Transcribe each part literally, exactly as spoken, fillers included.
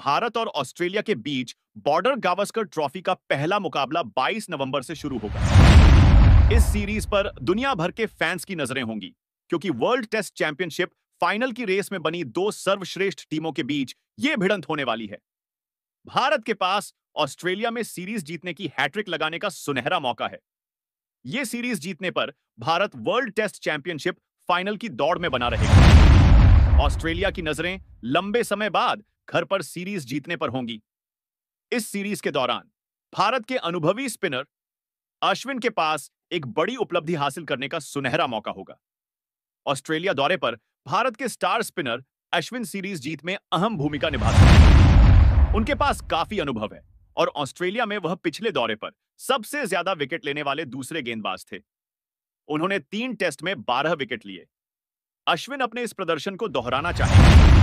भारत और ऑस्ट्रेलिया के बीच border Gavaskar trophy का पहला मुकाबला बाईस नवंबर से शुरू होगा। इस सीरीज पर दुनिया भर के फैंस की नजरें होंगी, क्योंकि वर्ल्ड टेस्ट चैंपियनशिप फाइनल की रेस में बनी दो सर्वश्रेष्ठ टीमों के बीच यह भिड़ंत होने वाली है। भारत के पास ऑस्ट्रेलिया में सीरीज जीतने की हैट्रिक लगाने का सुनहरा मौका है। यह सीरीज जीतने पर Bharat world test championship final की दौड़ में बना रहेगा। ऑस्ट्रेलिया की नजरें लंबे समय बाद घर पर सीरीज जीतने पर होंगी। इस सीरीज के दौरान भारत के अनुभवी स्पिनर अश्विन के पास एक बड़ी उपलब्धि हासिल करने का सुनहरा मौका होगा। ऑस्ट्रेलिया दौरे पर भारत के स्टार स्पिनर अश्विन सीरीज जीत में अहम भूमिका निभाते हैं। उनके पास काफी अनुभव है और ऑस्ट्रेलिया में वह पिछले दौरे पर सबसे ज्यादा विकेट लेने वाले दूसरे गेंदबाज थे। उन्होंने तीन टेस्ट में बारह विकेट लिए। अश्विन अपने इस प्रदर्शन को दोहराना चाहेंगे।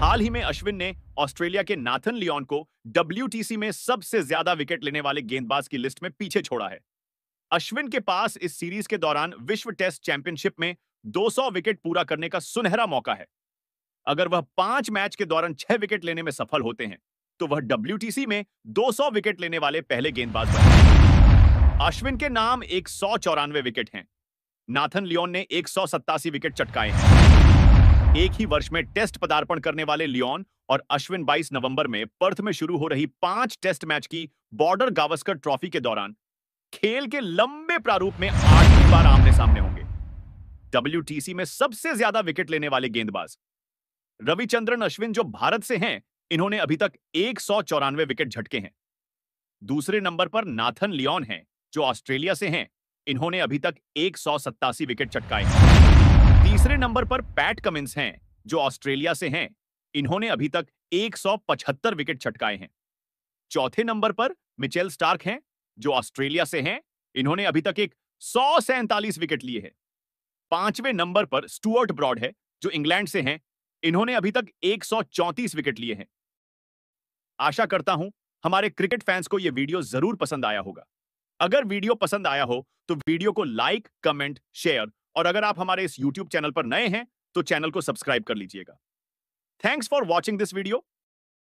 हाल ही में अश्विन ने ऑस्ट्रेलिया के नाथन लायन को डब्ल्यूटीसी में सबसे ज्यादा विकेट लेने वाले गेंदबाज की लिस्ट में पीछे छोड़ा है। अश्विन के पास इस सीरीज के दौरान विश्व टेस्ट चैंपियनशिप में दो सौ विकेट पूरा करने का सुनहरा मौका है। अगर वह पांच मैच के दौरान छह विकेट लेने में सफल होते हैं तो वह डब्ल्यूटीसी में दो सौ विकेट लेने वाले पहले गेंदबाज बने। अश्विन के नाम एक सौ चौरानवे विकेट हैं। नाथन लायन ने एक सौ सत्तासी विकेट चटकाए हैं। एक ही वर्ष में टेस्ट पदार्पण करने वाले लायन और अश्विन बाईस नवंबर में पर्थ में शुरू हो रही पांच टेस्ट मैच की बॉर्डर गावस्कर ट्रॉफी के दौरान खेल के लंबे प्रारूप में आठवीं बार आमने सामने होंगे। डब्ल्यूटीसी में सबसे ज्यादा विकेट लेने वाले गेंदबाज रविचंद्रन अश्विन जो भारत से हैं, इन्होंने अभी तक एक सौ चौरानवे विकेट झटके हैं। दूसरे नंबर पर नाथन लायन हैं, जो ऑस्ट्रेलिया से हैं, इन्होंने अभी तक एक सौ सत्तासी विकेट चटकाए हैं। तीसरे नंबर पर पैट कमिंस हैं, जो ऑस्ट्रेलिया से हैं, इन्होंने अभी तक एक सौ पचहत्तर विकेट चटकाए हैं। चौथे नंबर पर मिचेल स्टार्क हैं, जो ऑस्ट्रेलिया से हैं, इन्होंने अभी तक एक सौ सैंतालीस विकेट लिए हैं। पांचवें नंबर पर स्टुअर्ट ब्रॉड है, जो इंग्लैंड से हैं, इन्होंने अभी तक एक सौ चौंतीस विकेट लिए हैं। आशा करता हूं हमारे क्रिकेट फैंस को यह वीडियो जरूर पसंद आया होगा। अगर वीडियो पसंद आया हो तो वीडियो को लाइक, कमेंट, शेयर और अगर आप हमारे इस यूट्यूब चैनल पर नए हैं तो चैनल को सब्सक्राइब कर लीजिएगा। Thanks for watching this video.